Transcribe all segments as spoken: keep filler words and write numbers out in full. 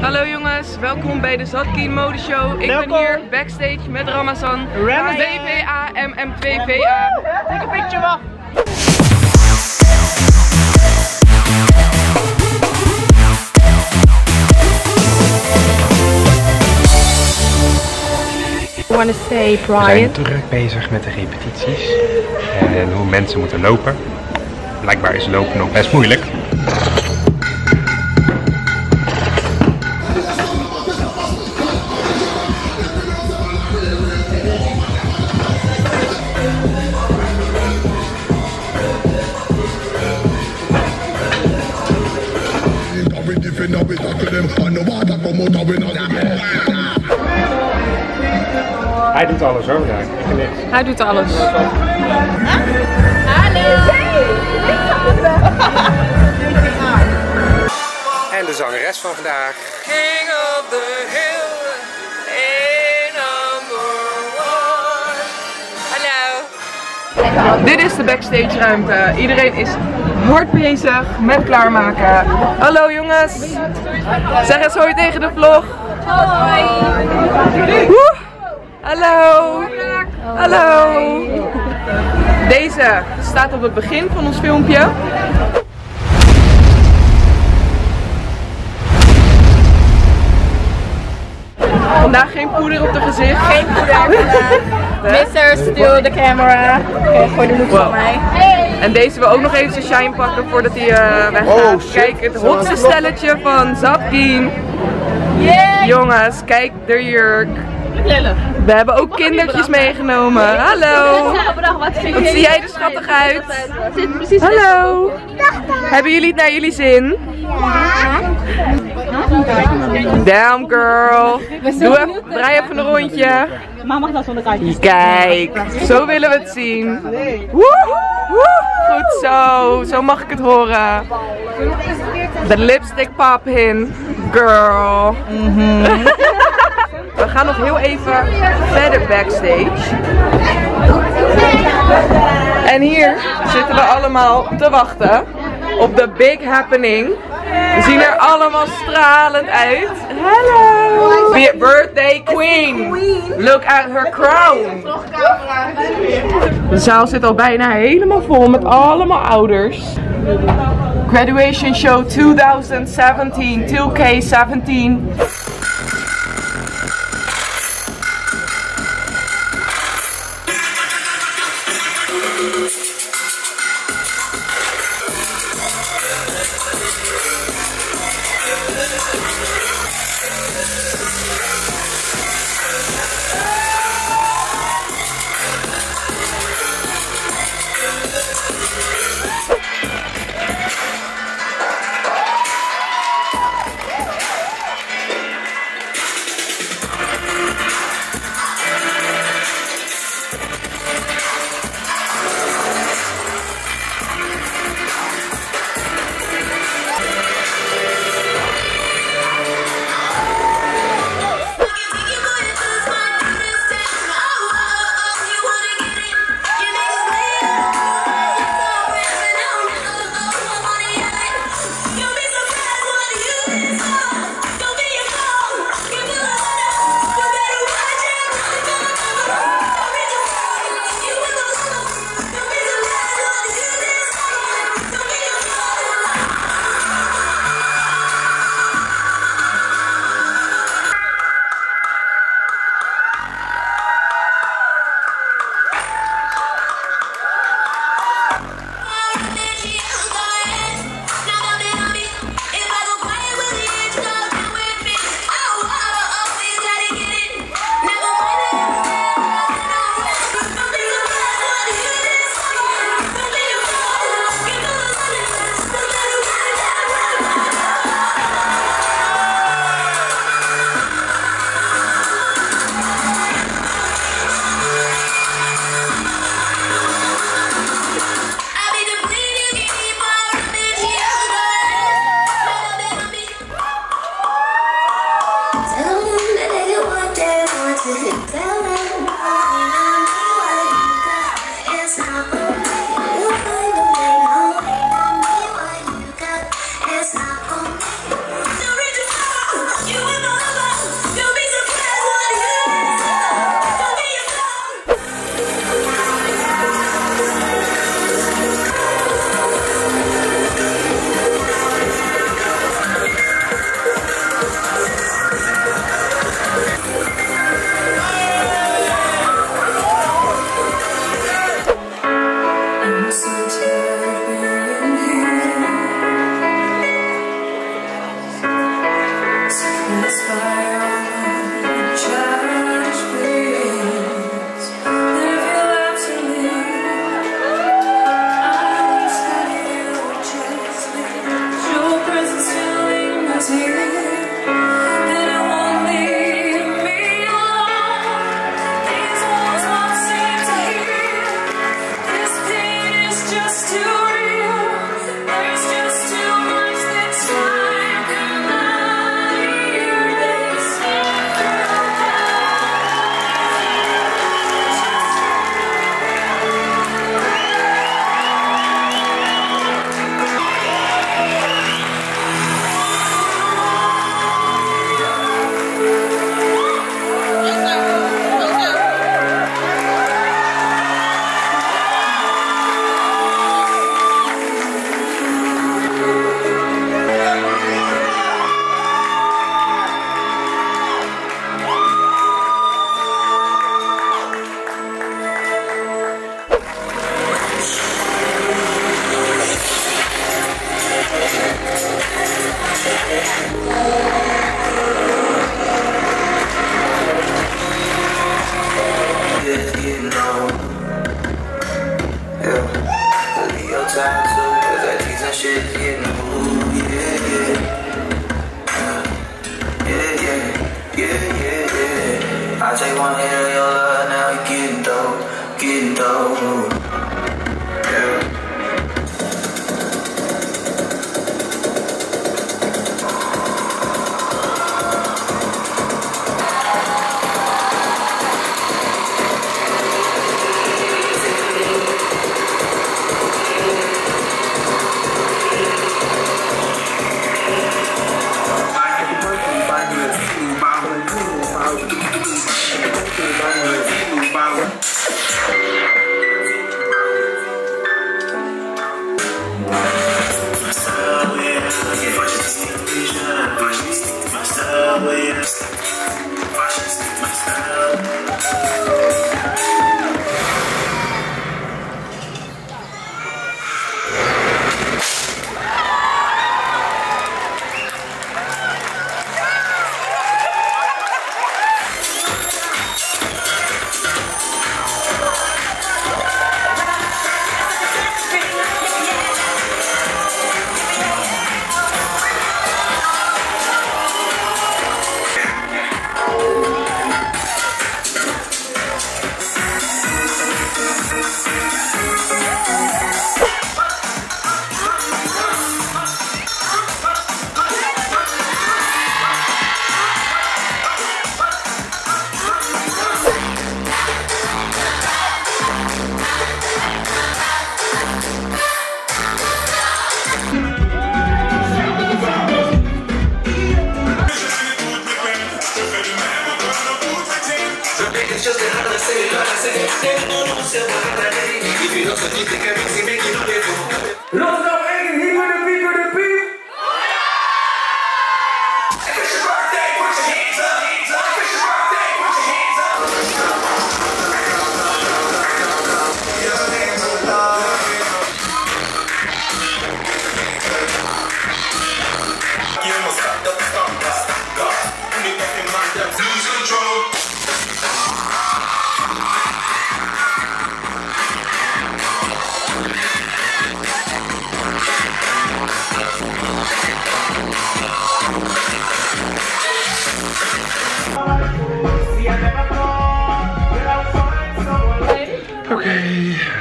Hallo jongens, welkom bij de Zatki Mode Show. Ik welkom. ben hier backstage met Ramazan. Ramazan. W V A M M twee V A. Take a picture man. We zijn druk bezig met de repetities en hoe mensen moeten lopen. Blijkbaar is lopen nog best moeilijk. Hij doet alles hoor, ja. Ik niks. Hij doet alles. Hallo! En de zangeres van vandaag. King of the Hill. Hallo! Dit is de backstage ruimte. Iedereen is hard bezig met klaarmaken. Hallo jongens! Zeg eens hoi tegen de vlog. Hoi! Woe. Hallo! Hallo! Deze staat op het begin van ons filmpje. Vandaag geen poeder op de gezicht. Geen poeder vandaag. Mister, stil de camera. Oké, gooi de look van mij. En deze wil ook nog even zijn shine pakken voordat hij uh, weg gaat. Oh, kijk, het hotste stelletje van Zadkine. Yeah. Jongens, kijk de jurk. We hebben ook kindertjes meegenomen. Hallo! Wat zie jij er schattig uit? Hallo! Hebben jullie het naar jullie zin? Ja! Damn girl! Doe even, draai even een rondje. Kijk, zo willen we het zien. Goed zo, zo mag ik het horen. De lipstick pop in. Girl. Mm-hmm. We gaan nog heel even verder backstage. En hier zitten we allemaal te wachten op de big happening. We zien er allemaal stralend uit. Hallo! Be a birthday queen! Look at her crown! De zaal zit al bijna helemaal vol met allemaal ouders. Graduation show twintig zeventien, twee K zeventien.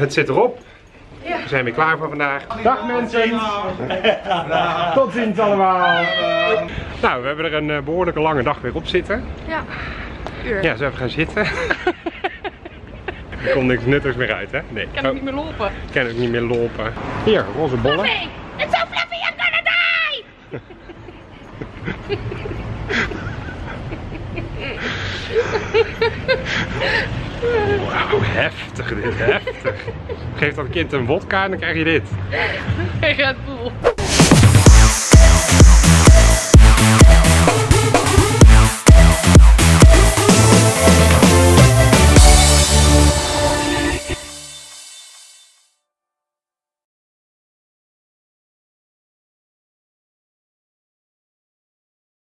Het zit erop. Ja. We zijn weer klaar voor vandaag. Dag mensen! Tot ziens allemaal! Nou, we hebben er een behoorlijke lange dag weer op zitten. Ja, uur. Ja, zo even gaan zitten. Er komt niks nuttigs meer uit, hè? Nee. Ik kan ook oh. niet meer lopen. Ik kan ook niet meer lopen. Hier, roze bollen. Fluffy! It's so fluffy, I'm gonna die! Wauw, heftig dit, heftig. Geef dat kind een vodka en dan krijg je dit. Hij gaat poel.